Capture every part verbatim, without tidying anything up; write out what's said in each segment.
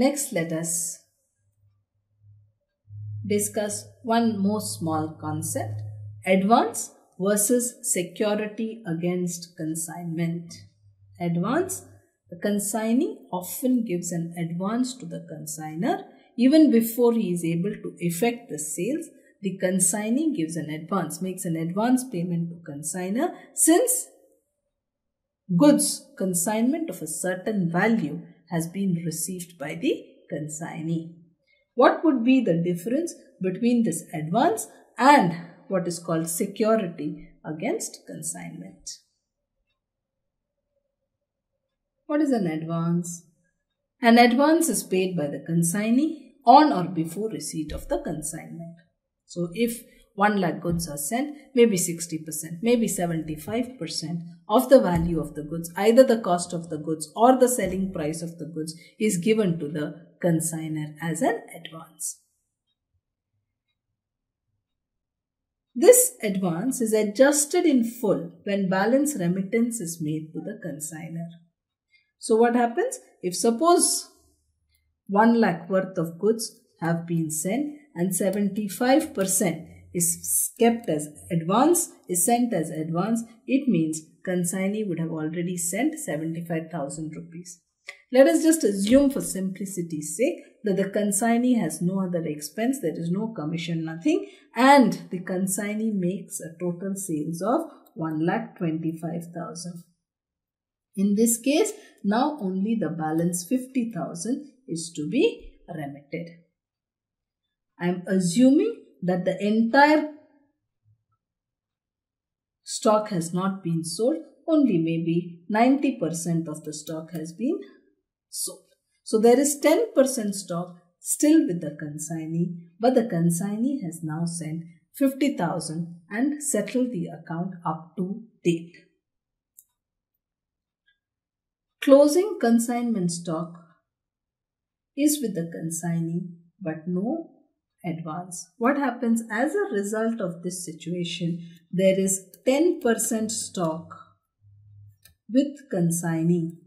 Next, let us discuss one more small concept, advance versus security against consignment. Advance, the consignee often gives an advance to the consignor. Even before he is able to effect the sales, the consignee gives an advance, makes an advance payment to consignor, since goods, consignment of a certain value has been received by the consignee. What would be the difference between this advance and what is called security against consignment? What is an advance? An advance is paid by the consignee on or before receipt of the consignment. So if one lakh goods are sent, maybe sixty percent, maybe seventy-five percent of the value of the goods, either the cost of the goods or the selling price of the goods, is given to the consignor as an advance. This advance is adjusted in full when balance remittance is made to the consignor. So what happens? If suppose one lakh worth of goods have been sent and seventy-five percent is kept as advance, is sent as advance, it means consignee would have already sent seventy-five thousand rupees. Let us just assume for simplicity's sake that the consignee has no other expense, there is no commission, nothing, and the consignee makes a total sales of one lakh twenty-five thousand. In this case, now only the balance fifty thousand is to be remitted. I am assuming that the entire stock has not been sold, only maybe ninety percent of the stock has been sold. So there is ten percent stock still with the consignee, but the consignee has now sent fifty thousand and settled the account up to date. Closing consignment stock is with the consignee, but no advance. What happens as a result of this situation? There is ten percent stock with consignee,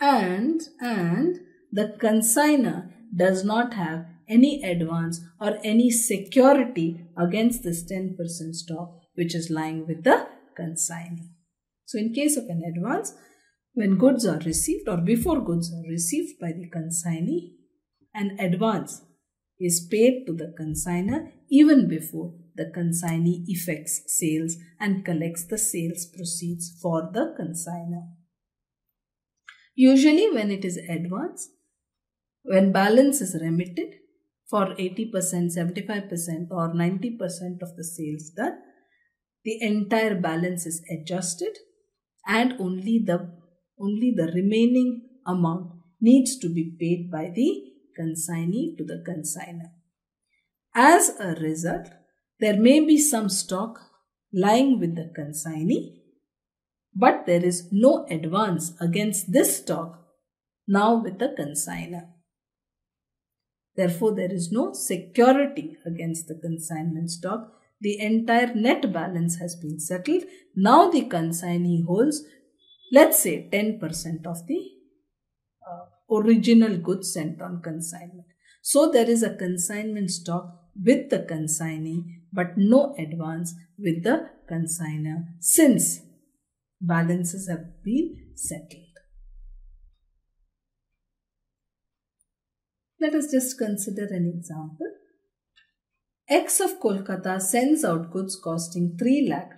and and the consignor does not have any advance or any security against this ten percent stock which is lying with the consignee. So in case of an advance, when goods are received or before goods are received by the consignee, an advance is paid to the consignor even before the consignee effects sales and collects the sales proceeds for the consignor. Usually when it is advance, when balance is remitted for eighty percent, seventy-five percent or ninety percent of the sales done, the entire balance is adjusted and only the, only the remaining amount needs to be paid by the consignee to the consignor. As a result, there may be some stock lying with the consignee, but there is no advance against this stock now with the consignor. Therefore, there is no security against the consignment stock. The entire net balance has been settled. Now the consignee holds, let's say, ten percent of the uh, original goods sent on consignment. So there is a consignment stock with the consignee but no advance with the consignor, since balances have been settled. Let us just consider an example. X of Kolkata sends out goods costing three lakh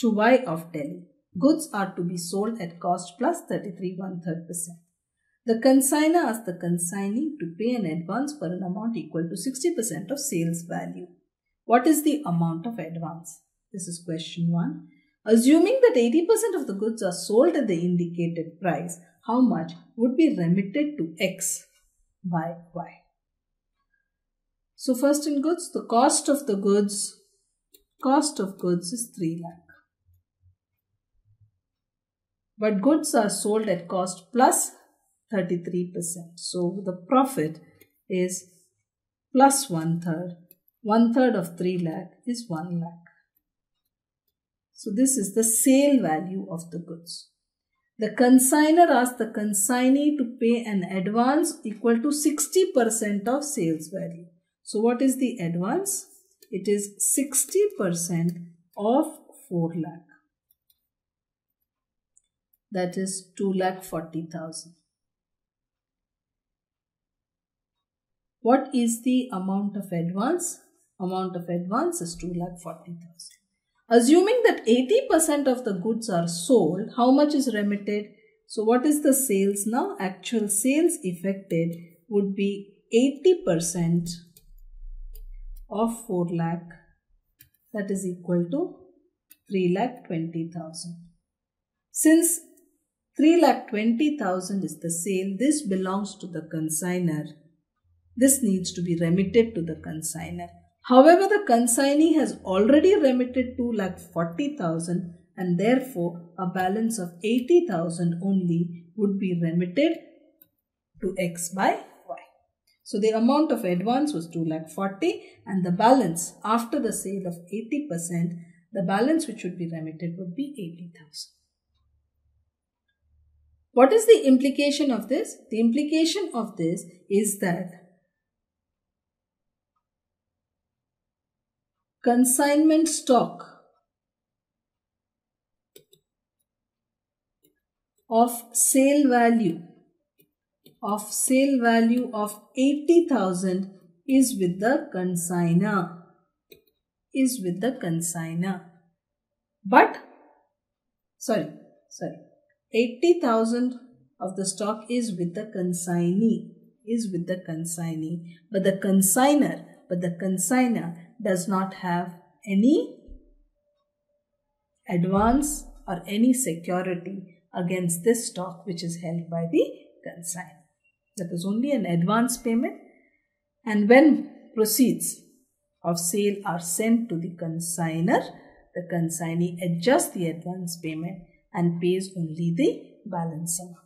to Y of Delhi. Goods are to be sold at cost plus thirty-three one-third percent. The consignor asks the consignee to pay an advance for an amount equal to sixty percent of sales value. What is the amount of advance? This is question one. Assuming that eighty percent of the goods are sold at the indicated price, how much would be remitted to X by Y? So first in goods, the cost of the goods, cost of goods is three lakh. But goods are sold at cost plus thirty-three percent. So the profit is plus one third. One third of three lakh is one lakh. So this is the sale value of the goods. The consignor asks the consignee to pay an advance equal to sixty percent of sales value. So what is the advance? It is sixty percent of four lakh. That is two lakh forty thousand. What is the amount of advance? Amount of advance is two lakh forty thousand. Assuming that eighty percent of the goods are sold, how much is remitted? So what is the sales now? Actual sales effected would be eighty percent of four lakh. That is equal to three lakh twenty thousand. Since three lakh twenty thousand is the sale, this belongs to the consignor. This needs to be remitted to the consignor. However, the consignee has already remitted two lakh forty thousand and therefore a balance of eighty thousand only would be remitted to X by Y. So the amount of advance was two lakh forty and the balance after the sale of eighty percent, the balance which would be remitted would be eighty thousand. What is the implication of this? The implication of this is that consignment stock of sale value of sale value of eighty thousand is with the consignor is with the consignor but sorry sorry eighty thousand of the stock is with the consignee is with the consignee but the consignor but the consignor does not have any advance or any security against this stock which is held by the consignor. That is only an advance payment, and when proceeds of sale are sent to the consignor, the consignee adjusts the advance payment and pays only the balance amount.